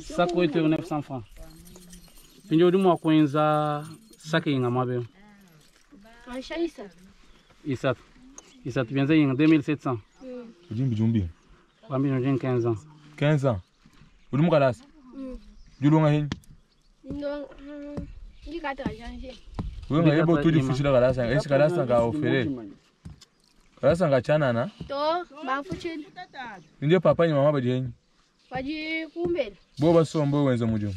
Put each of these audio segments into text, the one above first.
Sako itu nef sanfa. Pinjau mau aku inza saque inga mabe. Aisha Isat. Isat. Isat pinjau inga 2700. Jumbi. Bambi jumbi 15 ans. 15 ans. Udah mukalas. Juru ngahin. Não, de cá tá gente. O meu é botou de fuchila galera, esse galera sangue ofere. Galera sangue chana na. Tô, bang fuchil. Ninguém papai e mamãe pediam. Pedi comer. Boa só boa enzo mudou.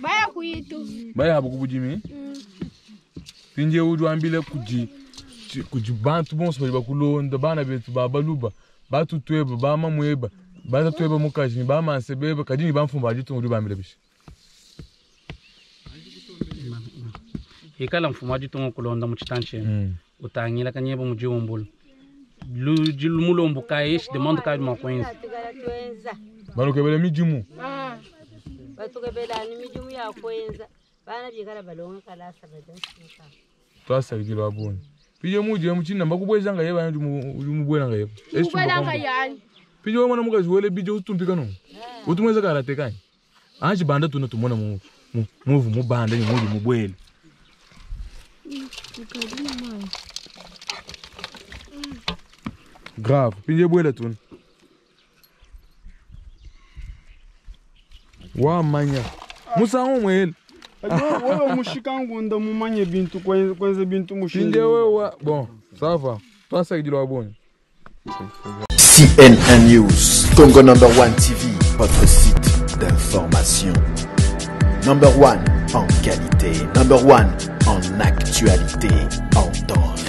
Vai a cuito. Vai a boca budim hein. Ninguém o do ambile cuji, cuji ban tu bom se pode baculo, da ban é beto babaluba, batu tueba, ba mamueba, batu tueba mukajini, ba mansebeba, kajini ban fumba de tu mudou ambile bicho. E cada fumado tem colônia muito tante o tanque lá que nem é bom de ombol de lumulão bocais demanda cada uma coisa barulho que bela me dimu barulho que bela me dimu é a coisa para não chegar a balão cada sábado toda sábado lá bom pediu muito eu muito não mas o boi zanga é vai o boi zanga é o boi zanga é pediu mano muga joelho pediu o tumpi cano o tumpi zanga era tecan antes banda tu não tu mano mo banda ele mo boi grave, pinjei boela tudo. Uau mania, musão ele. Agora o muxicango anda mumania bintu coisa bintu muxinho. Pinjei uau, bom, salva. Tá certo de lá bom. CNN News, Congo #1 TV, votre site d'information. #1 en qualité, #1 en actualité, en temps.